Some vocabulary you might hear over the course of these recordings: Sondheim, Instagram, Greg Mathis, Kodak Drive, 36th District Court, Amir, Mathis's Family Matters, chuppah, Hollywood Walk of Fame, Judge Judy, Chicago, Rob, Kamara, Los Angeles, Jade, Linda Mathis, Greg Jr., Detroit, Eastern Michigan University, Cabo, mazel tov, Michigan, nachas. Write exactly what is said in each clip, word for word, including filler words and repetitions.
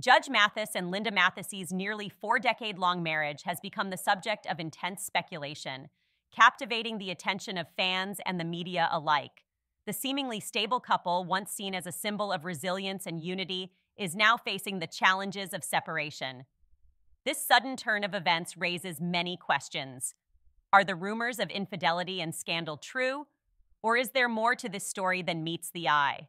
Judge Mathis and Linda Mathis's nearly four-decade-long marriage has become the subject of intense speculation, captivating the attention of fans and the media alike. The seemingly stable couple, once seen as a symbol of resilience and unity, is now facing the challenges of separation. This sudden turn of events raises many questions. Are the rumors of infidelity and scandal true, or is there more to this story than meets the eye?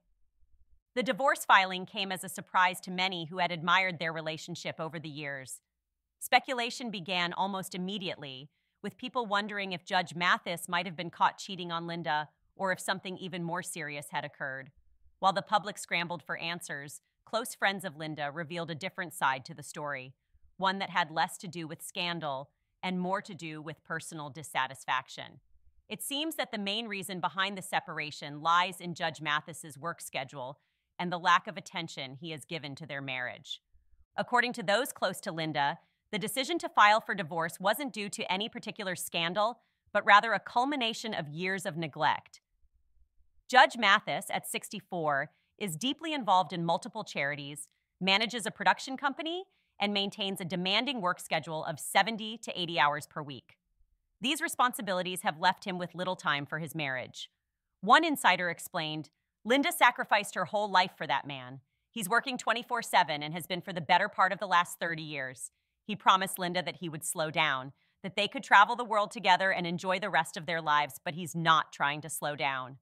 The divorce filing came as a surprise to many who had admired their relationship over the years. Speculation began almost immediately, with people wondering if Judge Mathis might have been caught cheating on Linda, or if something even more serious had occurred. While the public scrambled for answers, close friends of Linda revealed a different side to the story, one that had less to do with scandal and more to do with personal dissatisfaction. It seems that the main reason behind the separation lies in Judge Mathis's work schedule and the lack of attention he has given to their marriage. According to those close to Linda, the decision to file for divorce wasn't due to any particular scandal, but rather a culmination of years of neglect. Judge Mathis, at sixty-four, is deeply involved in multiple charities, manages a production company, and maintains a demanding work schedule of seventy to eighty hours per week. These responsibilities have left him with little time for his marriage. One insider explained, "Linda sacrificed her whole life for that man. He's working twenty-four seven and has been for the better part of the last thirty years. He promised Linda that he would slow down, that they could travel the world together and enjoy the rest of their lives, but he's not trying to slow down."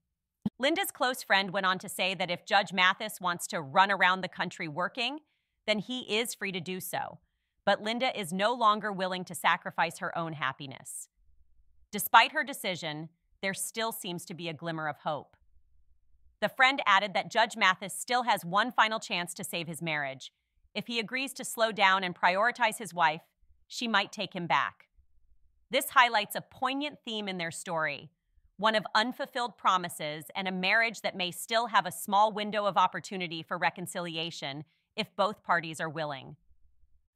Linda's close friend went on to say that if Judge Mathis wants to run around the country working, then he is free to do so. But Linda is no longer willing to sacrifice her own happiness. Despite her decision, there still seems to be a glimmer of hope. The friend added that Judge Mathis still has one final chance to save his marriage. If he agrees to slow down and prioritize his wife, she might take him back. This highlights a poignant theme in their story, one of unfulfilled promises and a marriage that may still have a small window of opportunity for reconciliation if both parties are willing.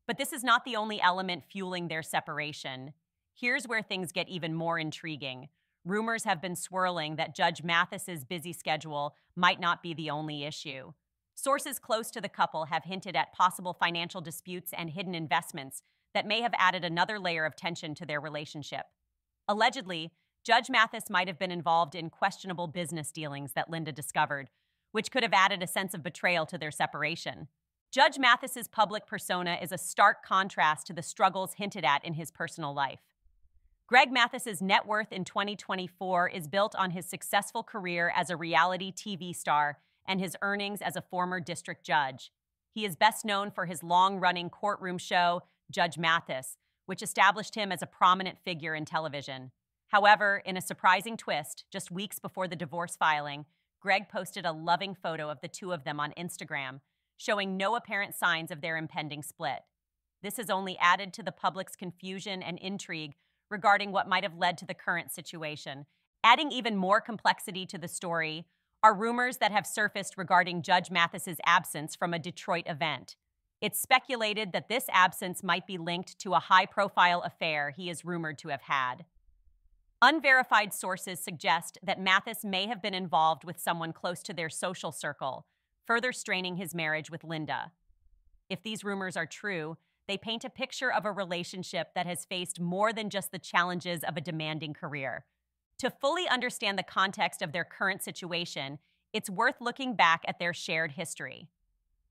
But this is not the only element fueling their separation. Here's where things get even more intriguing. Rumors have been swirling that Judge Mathis's busy schedule might not be the only issue. Sources close to the couple have hinted at possible financial disputes and hidden investments that may have added another layer of tension to their relationship. Allegedly, Judge Mathis might have been involved in questionable business dealings that Linda discovered, which could have added a sense of betrayal to their separation. Judge Mathis's public persona is a stark contrast to the struggles hinted at in his personal life. Greg Mathis's net worth in twenty twenty-four is built on his successful career as a reality T V star and his earnings as a former district judge. He is best known for his long-running courtroom show, Judge Mathis, which established him as a prominent figure in television. However, in a surprising twist, just weeks before the divorce filing, Greg posted a loving photo of the two of them on Instagram, showing no apparent signs of their impending split. This has only added to the public's confusion and intrigue regarding what might have led to the current situation. Adding even more complexity to the story are rumors that have surfaced regarding Judge Mathis's absence from a Detroit event. It's speculated that this absence might be linked to a high-profile affair he is rumored to have had. Unverified sources suggest that Mathis may have been involved with someone close to their social circle, further straining his marriage with Linda. If these rumors are true, they paint a picture of a relationship that has faced more than just the challenges of a demanding career. To fully understand the context of their current situation, it's worth looking back at their shared history.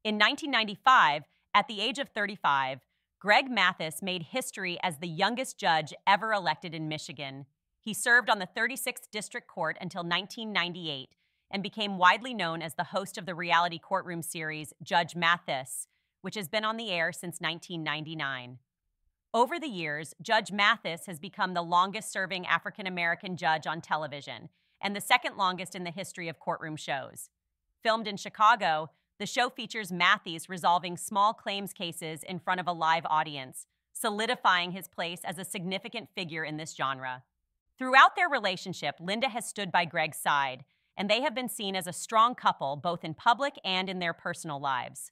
In nineteen ninety-five, at the age of thirty-five, Greg Mathis made history as the youngest judge ever elected in Michigan. He served on the thirty-sixth District Court until nineteen ninety-eight and became widely known as the host of the reality courtroom series Judge Mathis, which has been on the air since nineteen ninety-nine. Over the years, Judge Mathis has become the longest-serving African-American judge on television and the second longest in the history of courtroom shows. Filmed in Chicago, the show features Mathis resolving small claims cases in front of a live audience, solidifying his place as a significant figure in this genre. Throughout their relationship, Linda has stood by Greg's side, and they have been seen as a strong couple both in public and in their personal lives.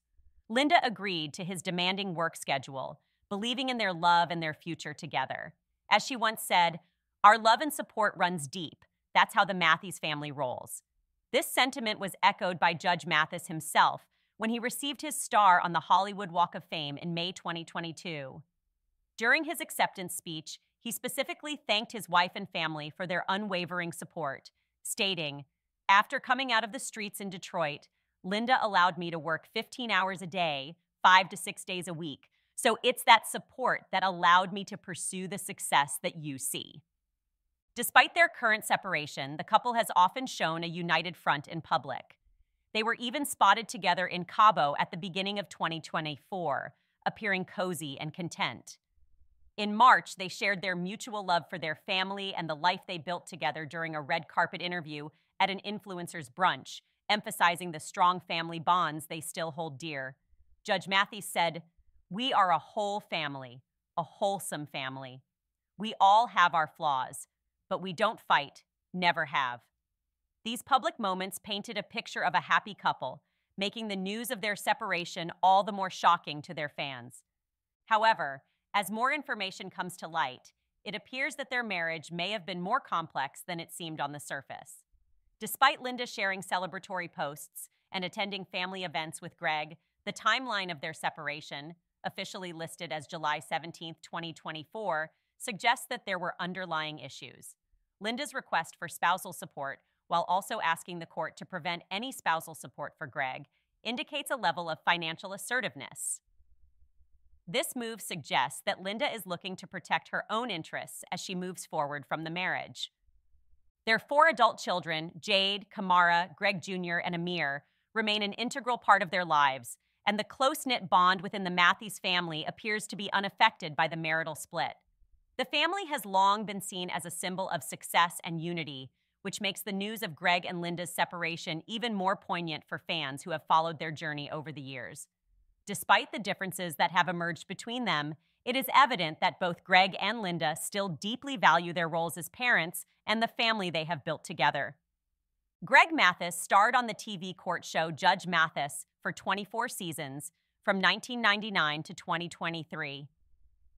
Linda agreed to his demanding work schedule, believing in their love and their future together. As she once said, "Our love and support runs deep. That's how the Mathis family rolls." This sentiment was echoed by Judge Mathis himself when he received his star on the Hollywood Walk of Fame in May twenty twenty-two. During his acceptance speech, he specifically thanked his wife and family for their unwavering support, stating, "After coming out of the streets in Detroit, Linda allowed me to work fifteen hours a day, five to six days a week. So it's that support that allowed me to pursue the success that you see." Despite their current separation, the couple has often shown a united front in public. They were even spotted together in Cabo at the beginning of twenty twenty-four, appearing cozy and content. In March, they shared their mutual love for their family and the life they built together during a red carpet interview at an influencer's brunch, emphasizing the strong family bonds they still hold dear. Judge Mathis said, "We are a whole family, a wholesome family. We all have our flaws, but we don't fight, never have." These public moments painted a picture of a happy couple, making the news of their separation all the more shocking to their fans. However, as more information comes to light, it appears that their marriage may have been more complex than it seemed on the surface. Despite Linda sharing celebratory posts and attending family events with Greg, the timeline of their separation, officially listed as July seventeenth, twenty twenty-four, suggests that there were underlying issues. Linda's request for spousal support, while also asking the court to prevent any spousal support for Greg, indicates a level of financial assertiveness. This move suggests that Linda is looking to protect her own interests as she moves forward from the marriage. Their four adult children, Jade, Kamara, Greg Junior, and Amir, remain an integral part of their lives, and the close-knit bond within the Mathis's family appears to be unaffected by the marital split. The family has long been seen as a symbol of success and unity, which makes the news of Greg and Linda's separation even more poignant for fans who have followed their journey over the years. Despite the differences that have emerged between them, it is evident that both Greg and Linda still deeply value their roles as parents and the family they have built together. Greg Mathis starred on the T V court show Judge Mathis for twenty-four seasons, from nineteen ninety-nine to twenty twenty-three.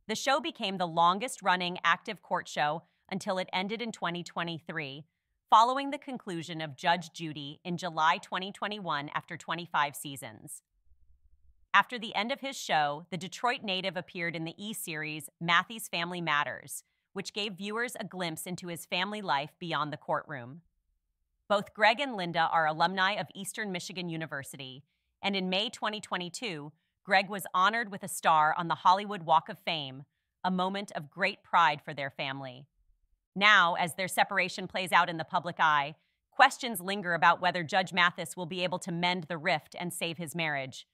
The show became the longest-running active court show until it ended in twenty twenty-three, following the conclusion of Judge Judy in July twenty twenty-one after twenty-five seasons. After the end of his show, the Detroit native appeared in the E-series Mathis's Family Matters, which gave viewers a glimpse into his family life beyond the courtroom. Both Greg and Linda are alumni of Eastern Michigan University, and in May twenty twenty-two, Greg was honored with a star on the Hollywood Walk of Fame, a moment of great pride for their family. Now, as their separation plays out in the public eye, questions linger about whether Judge Mathis will be able to mend the rift and save his marriage.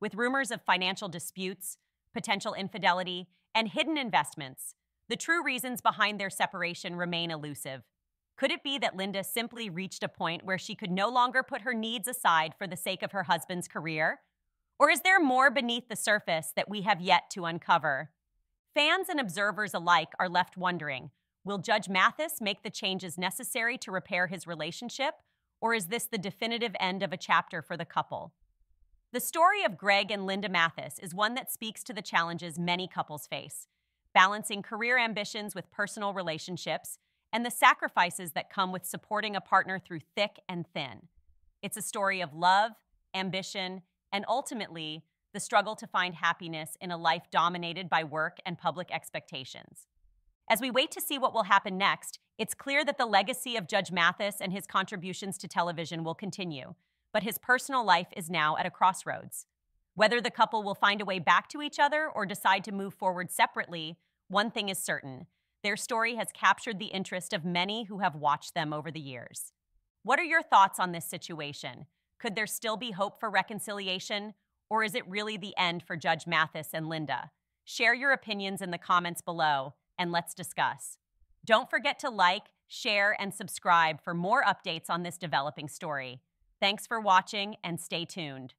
With rumors of financial disputes, potential infidelity, and hidden investments, the true reasons behind their separation remain elusive. Could it be that Linda simply reached a point where she could no longer put her needs aside for the sake of her husband's career? Or is there more beneath the surface that we have yet to uncover? Fans and observers alike are left wondering, will Judge Mathis make the changes necessary to repair his relationship, or is this the definitive end of a chapter for the couple? The story of Greg and Linda Mathis is one that speaks to the challenges many couples face, balancing career ambitions with personal relationships, and the sacrifices that come with supporting a partner through thick and thin. It's a story of love, ambition, and ultimately, the struggle to find happiness in a life dominated by work and public expectations. As we wait to see what will happen next, it's clear that the legacy of Judge Mathis and his contributions to television will continue, but his personal life is now at a crossroads. Whether the couple will find a way back to each other or decide to move forward separately, one thing is certain. Their story has captured the interest of many who have watched them over the years. What are your thoughts on this situation? Could there still be hope for reconciliation, or is it really the end for Judge Mathis and Linda? Share your opinions in the comments below, and let's discuss. Don't forget to like, share, and subscribe for more updates on this developing story. Thanks for watching, and stay tuned.